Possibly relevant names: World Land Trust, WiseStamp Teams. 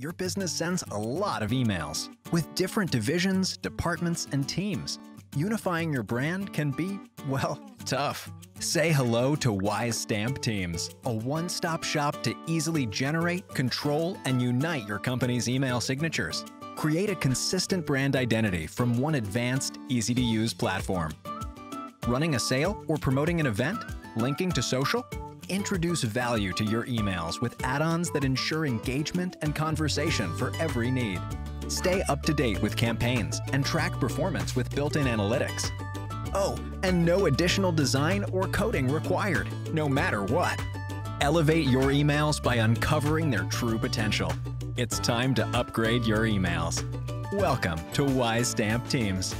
Your business sends a lot of emails with different divisions, departments, and teams. Unifying your brand can be, well, tough. Say hello to WiseStamp Teams, a one-stop shop to easily generate, control, and unite your company's email signatures. Create a consistent brand identity from one advanced, easy-to-use platform. Running a sale or promoting an event? Linking to social? Introduce value to your emails with add-ons that ensure engagement and conversation for every need. Stay up to date with campaigns and track performance with built-in analytics. Oh, and no additional design or coding required, no matter what. Elevate your emails by uncovering their true potential. It's time to upgrade your emails. Welcome to WiseStamp Teams.